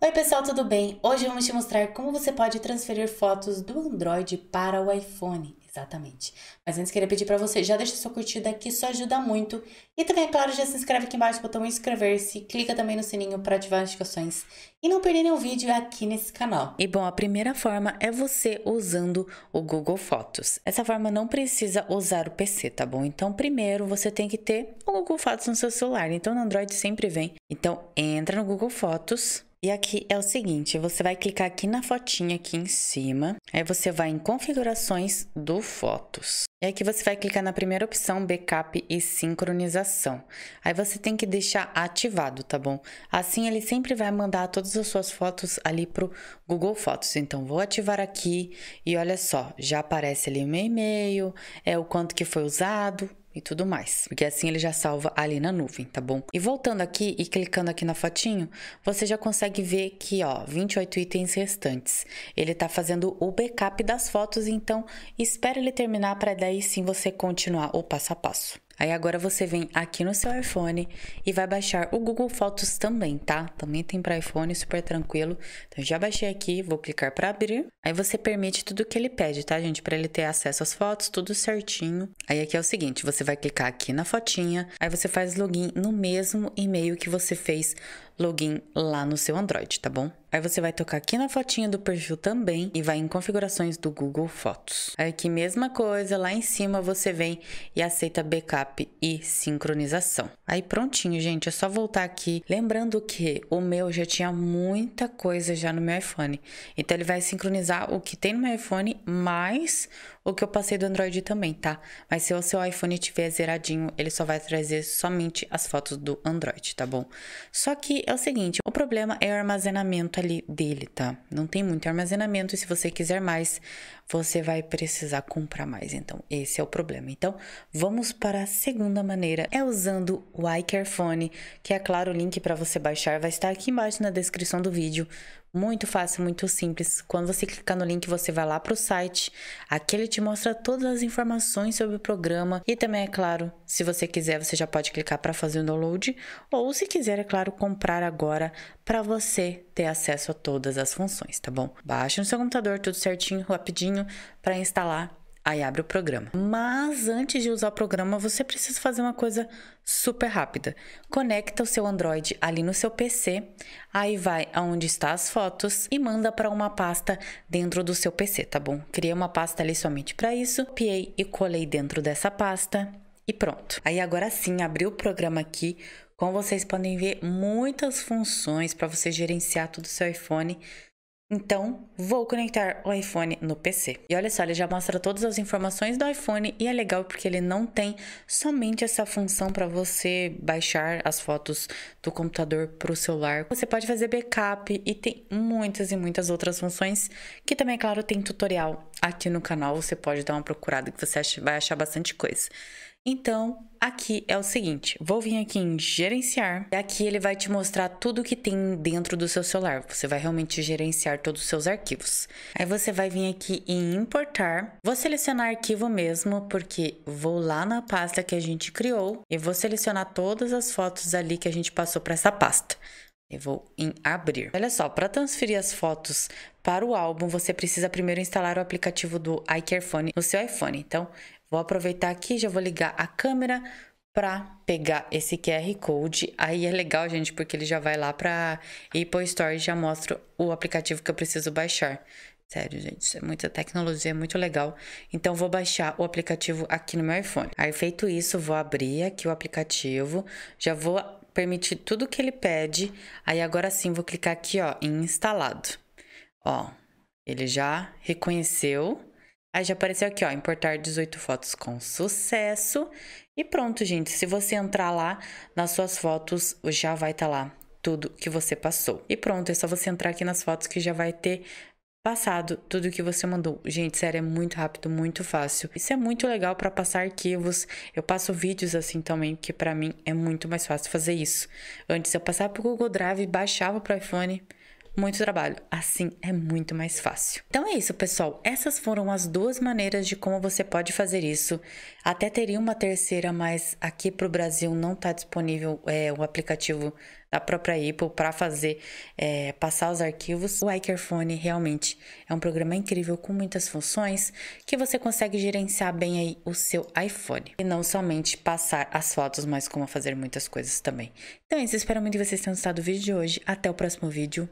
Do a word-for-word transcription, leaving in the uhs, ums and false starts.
Oi pessoal, tudo bem? Hoje vamos te mostrar como você pode transferir fotos do Android para o iPhone, exatamente. Mas antes queria pedir para você, já deixa sua curtida aqui, isso ajuda muito. E também, é claro, já se inscreve aqui embaixo no botão inscrever-se, clica também no sininho para ativar as notificações e não perder nenhum vídeo aqui nesse canal. E bom, a primeira forma é você usando o Google Fotos. Essa forma não precisa usar o P C, tá bom? Então primeiro você tem que ter o Google Fotos no seu celular, então no Android sempre vem. Então entra no Google Fotos. E aqui é o seguinte, você vai clicar aqui na fotinha aqui em cima, aí você vai em configurações do Fotos. E aqui você vai clicar na primeira opção, backup e sincronização. Aí você tem que deixar ativado, tá bom? Assim ele sempre vai mandar todas as suas fotos ali pro Google Fotos. Então vou ativar aqui e olha só, já aparece ali o meu e-mail, é o quanto que foi usado e tudo mais, porque assim ele já salva ali na nuvem, tá bom? E voltando aqui e clicando aqui na fotinho, você já consegue ver que, ó, vinte e oito itens restantes. Ele tá fazendo o backup das fotos, então espera ele terminar para daí sim você continuar o passo a passo. Aí agora você vem aqui no seu iPhone e vai baixar o Google Fotos também, tá? Também tem para iPhone, super tranquilo. Então já baixei aqui, vou clicar para abrir. Aí você permite tudo que ele pede, tá, gente? Para ele ter acesso às fotos, tudo certinho. Aí aqui é o seguinte, você vai clicar aqui na fotinha, aí você faz login no mesmo e-mail que você fez login lá no seu Android, tá bom? Aí você vai tocar aqui na fotinha do perfil também e vai em configurações do Google Fotos. Aí aqui mesma coisa, lá em cima você vem e aceita backup e sincronização. Aí prontinho, gente, é só voltar aqui. Lembrando que o meu já tinha muita coisa já no meu iPhone, então ele vai sincronizar o que tem no meu iPhone mais o que eu passei do Android também, tá? Mas se o seu iPhone tiver zeradinho, ele só vai trazer somente as fotos do Android, tá bom? Só que é o seguinte, o problema é o armazenamento ali dele, tá? Não tem muito armazenamento e se você quiser mais, você vai precisar comprar mais. Então, esse é o problema. Então, vamos para a segunda maneira, é usando o iCareFone, que é claro, o link para você baixar vai estar aqui embaixo na descrição do vídeo. Muito fácil, muito simples. Quando você clicar no link, você vai lá para o site. Aqui ele te mostra todas as informações sobre o programa. E também, é claro, se você quiser, você já pode clicar para fazer o download. Ou se quiser, é claro, comprar agora para você ter acesso a todas as funções, tá bom? Baixa no seu computador, tudo certinho, rapidinho, para instalar. Aí abre o programa. Mas antes de usar o programa, você precisa fazer uma coisa super rápida. Conecta o seu Android ali no seu P C, aí vai aonde está as fotos e manda para uma pasta dentro do seu P C, tá bom? Criei uma pasta ali somente para isso, copiei e colei dentro dessa pasta e pronto. Aí agora sim, abri o programa aqui. Como vocês podem ver, muitas funções para você gerenciar tudo o seu iPhone. Então, vou conectar o iPhone no P C. E olha só, ele já mostra todas as informações do iPhone e é legal porque ele não tem somente essa função para você baixar as fotos do computador para o celular. Você pode fazer backup e tem muitas e muitas outras funções que também, é claro, tem tutorial aqui no canal. Você pode dar uma procurada que você vai achar bastante coisa. Então, aqui é o seguinte, vou vir aqui em gerenciar e aqui ele vai te mostrar tudo que tem dentro do seu celular. Você vai realmente gerenciar todos os seus arquivos. Aí você vai vir aqui em importar, vou selecionar arquivo mesmo, porque vou lá na pasta que a gente criou e vou selecionar todas as fotos ali que a gente passou para essa pasta. Eu vou em abrir. Olha só, para transferir as fotos para o álbum, você precisa primeiro instalar o aplicativo do iCareFone no seu iPhone. Então, vou aproveitar aqui, já vou ligar a câmera para pegar esse Q R Code. Aí é legal, gente, porque ele já vai lá para Apple Store e já mostra o aplicativo que eu preciso baixar. Sério, gente, isso é muita tecnologia, é muito legal. Então, vou baixar o aplicativo aqui no meu iPhone. Aí, feito isso, vou abrir aqui o aplicativo, já vou permitir tudo que ele pede. Aí agora sim vou clicar aqui, ó, em instalado. Ó, ele já reconheceu. Aí já apareceu aqui, ó, importar dezoito fotos com sucesso. E pronto, gente, se você entrar lá nas suas fotos, já vai estar lá tudo que você passou. E pronto, é só você entrar aqui nas fotos que já vai ter passado tudo que você mandou. Gente, sério, é muito rápido, muito fácil. Isso é muito legal para passar arquivos. Eu passo vídeos assim também, porque para mim é muito mais fácil fazer isso. Antes eu passava pro Google Drive, baixava pro iPhone. muito trabalho. Assim é muito mais fácil. Então é isso, pessoal. Essas foram as duas maneiras de como você pode fazer isso. Até teria uma terceira, mas aqui para o Brasil não está disponível é, o aplicativo da própria Apple para fazer, é, passar os arquivos. O iCareFone realmente é um programa incrível com muitas funções que você consegue gerenciar bem aí o seu iPhone. E não somente passar as fotos, mas como fazer muitas coisas também. Então é isso, espero muito que vocês tenham gostado do vídeo de hoje. Até o próximo vídeo.